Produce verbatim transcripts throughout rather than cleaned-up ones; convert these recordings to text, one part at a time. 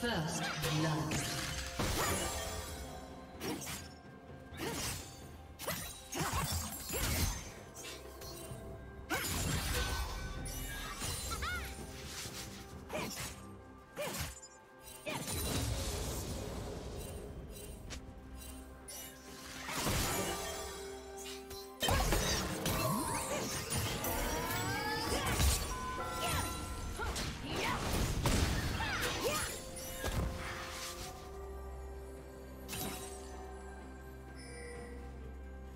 First love.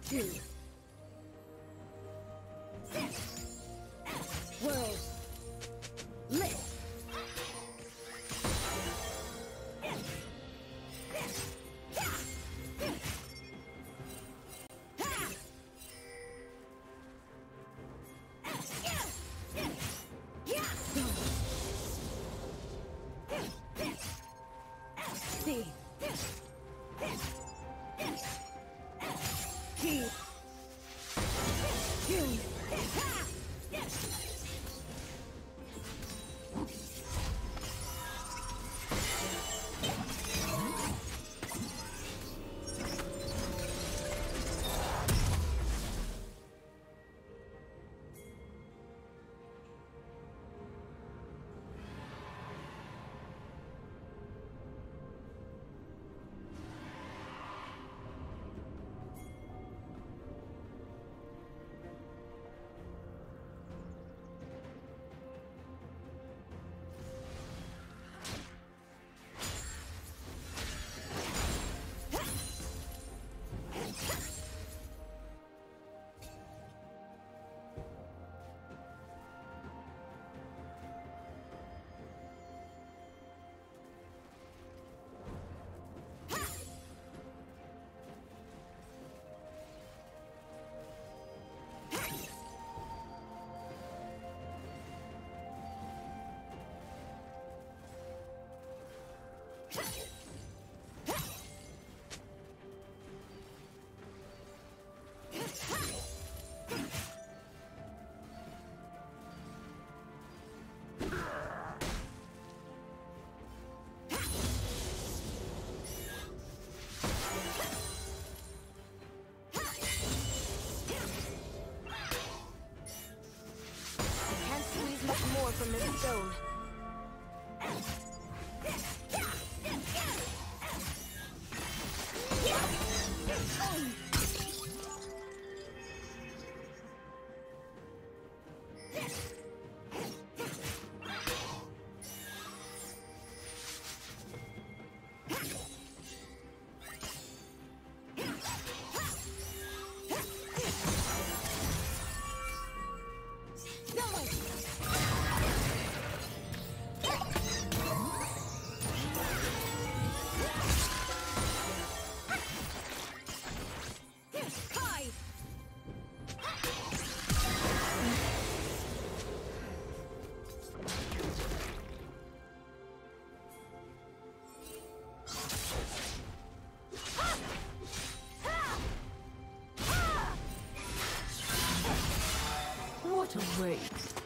Two. World. Lit. From this stone. No! to waste.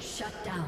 Shut down.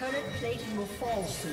Turret plating will fall soon.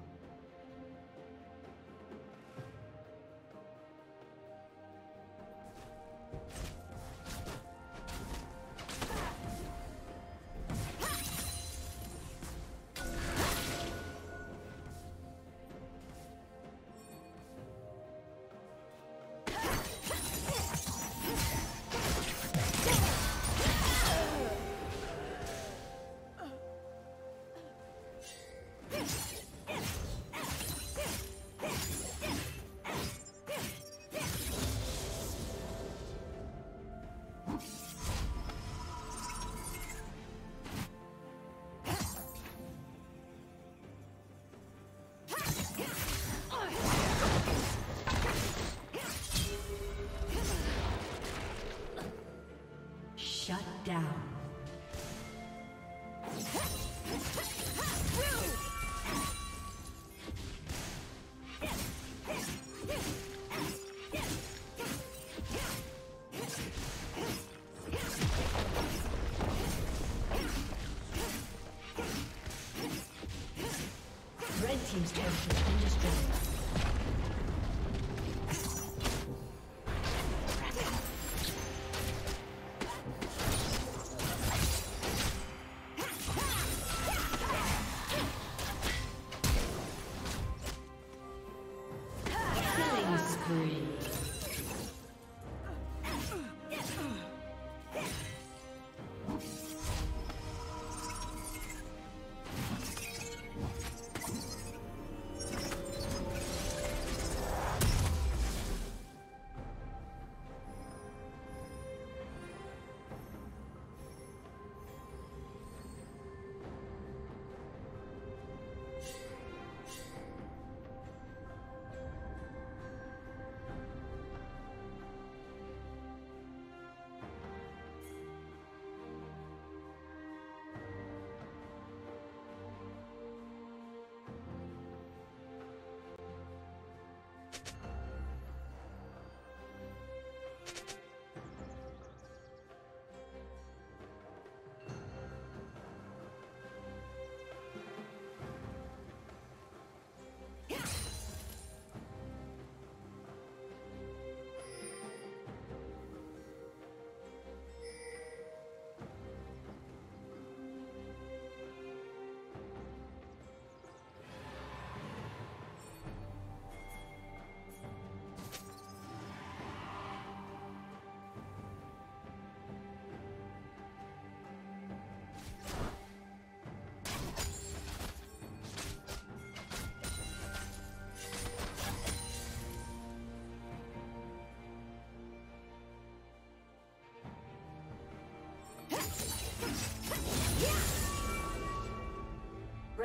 Down. Red team's turret has been destroyed.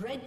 Red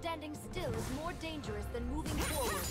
Standing still is more dangerous than moving forward.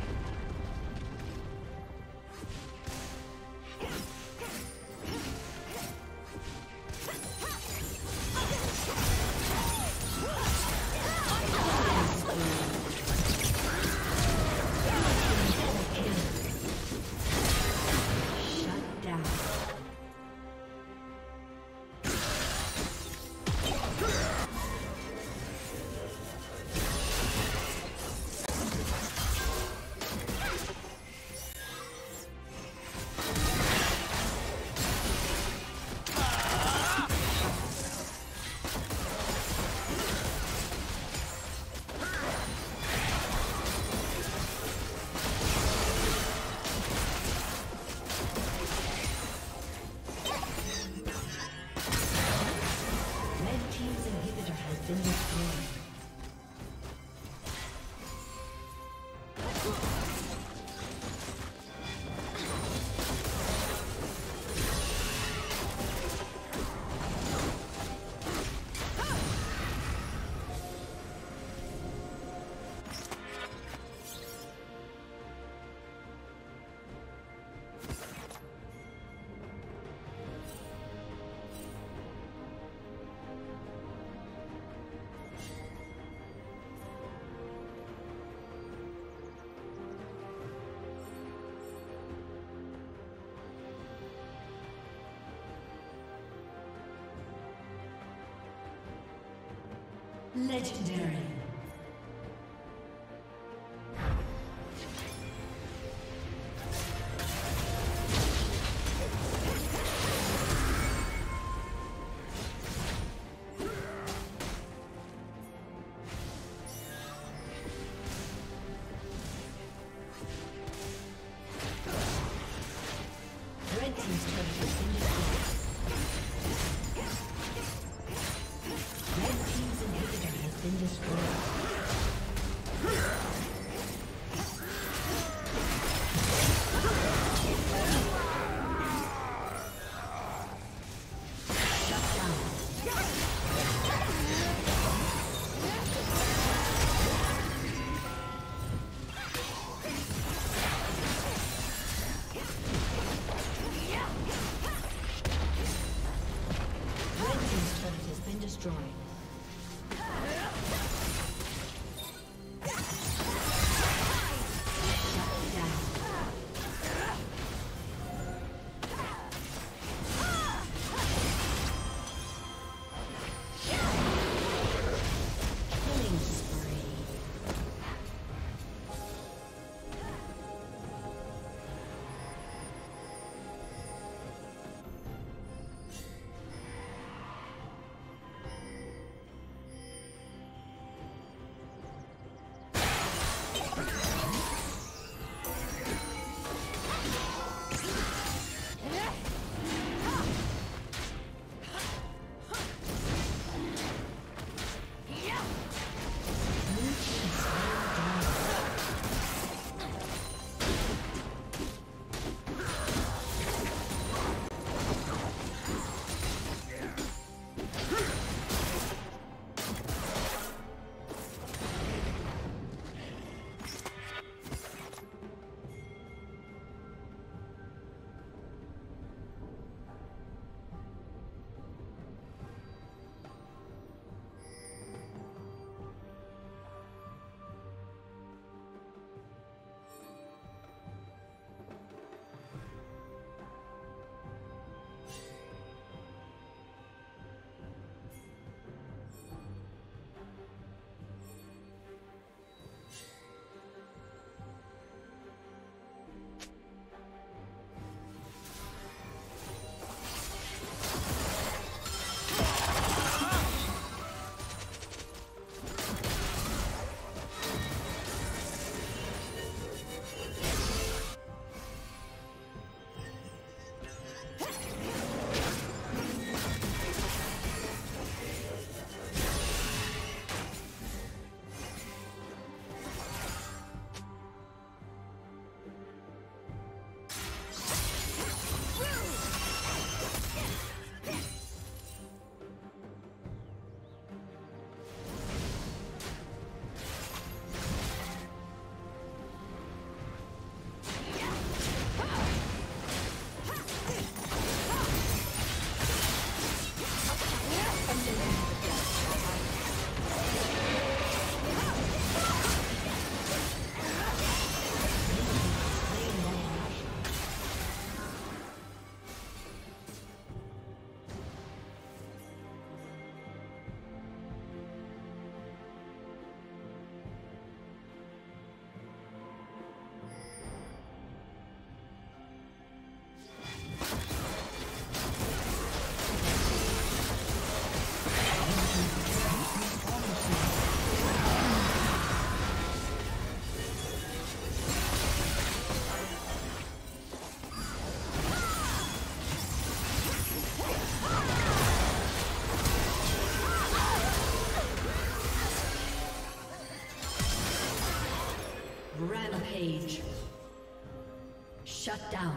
Legendary. Red team's turret has been destroyed. Been destroyed. Rampage. Shut down.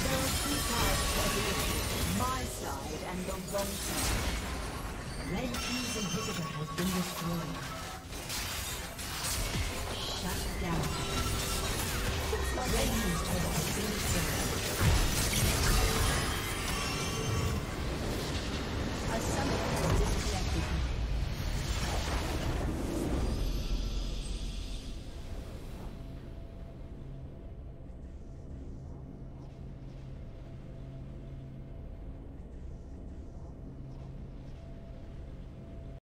There are two sides for the issue, my side and the wrong side. Red Team's inhibitor has been destroyed. Shut down. Red Team's turret has been destroyed.